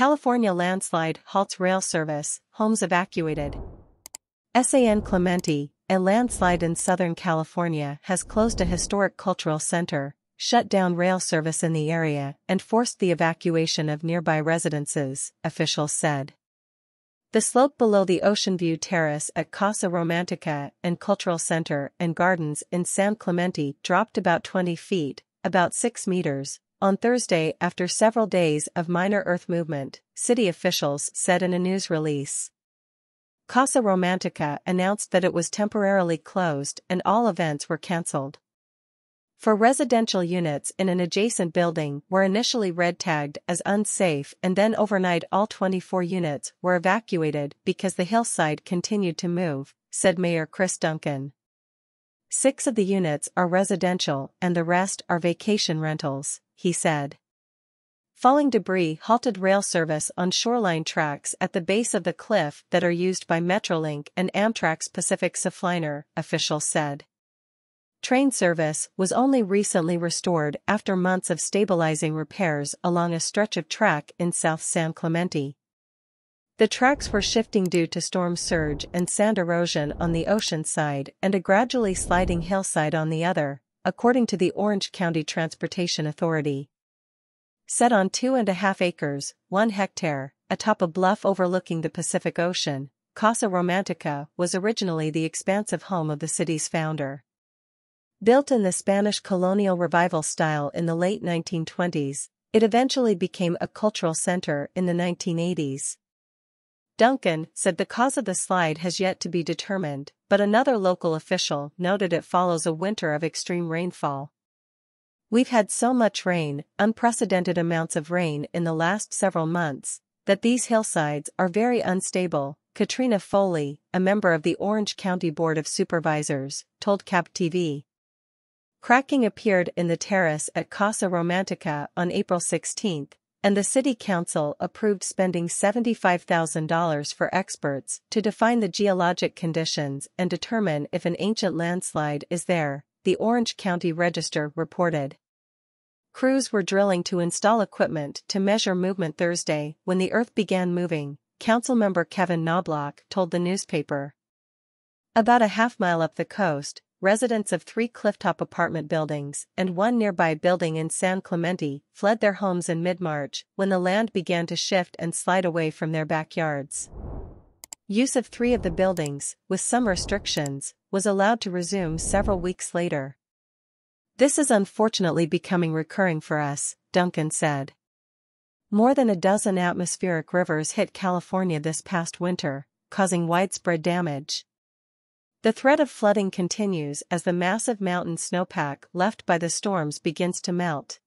California landslide halts rail service, homes evacuated. San Clemente, a landslide in Southern California has closed a historic cultural center, shut down rail service in the area, and forced the evacuation of nearby residences, officials said. The slope below the Ocean View Terrace at Casa Romantica and Cultural Center and Gardens in San Clemente dropped about 20 feet, about 6 meters, on Thursday after several days of minor earth movement, city officials said in a news release. Casa Romantica announced that it was temporarily closed and all events were cancelled. For residential units in an adjacent building were initially red-tagged as unsafe and then overnight all 24 units were evacuated because the hillside continued to move, said Mayor Chris Duncan. 6 of the units are residential and the rest are vacation rentals, he said. Falling debris halted rail service on shoreline tracks at the base of the cliff that are used by Metrolink and Amtrak's Pacific Surfliner, officials said. Train service was only recently restored after months of stabilizing repairs along a stretch of track in South San Clemente. The tracks were shifting due to storm surge and sand erosion on the ocean side and a gradually sliding hillside on the other, according to the Orange County Transportation Authority. Set on 2.5 acres, 1 hectare, atop a bluff overlooking the Pacific Ocean, Casa Romantica was originally the expansive home of the city's founder. Built in the Spanish colonial revival style in the late 1920s, it eventually became a cultural center in the 1980s. Duncan said the cause of the slide has yet to be determined, but another local official noted it follows a winter of extreme rainfall. "We've had so much rain, unprecedented amounts of rain in the last several months, that these hillsides are very unstable," Katrina Foley, a member of the Orange County Board of Supervisors, told KABC-TV. Cracking appeared in the terrace at Casa Romantica on April 16, and the City Council approved spending $75,000 for experts to define the geologic conditions and determine if an ancient landslide is there, the Orange County Register reported. Crews were drilling to install equipment to measure movement Thursday when the earth began moving, Councilmember Kevin Knobloch told the newspaper. About a half-mile up the coast, residents of 3 clifftop apartment buildings and 1 nearby building in San Clemente fled their homes in mid-March when the land began to shift and slide away from their backyards. Use of 3 of the buildings, with some restrictions, was allowed to resume several weeks later. "This is unfortunately becoming recurring for us," Duncan said. More than a dozen atmospheric rivers hit California this past winter, causing widespread damage. The threat of flooding continues as the massive mountain snowpack left by the storms begins to melt.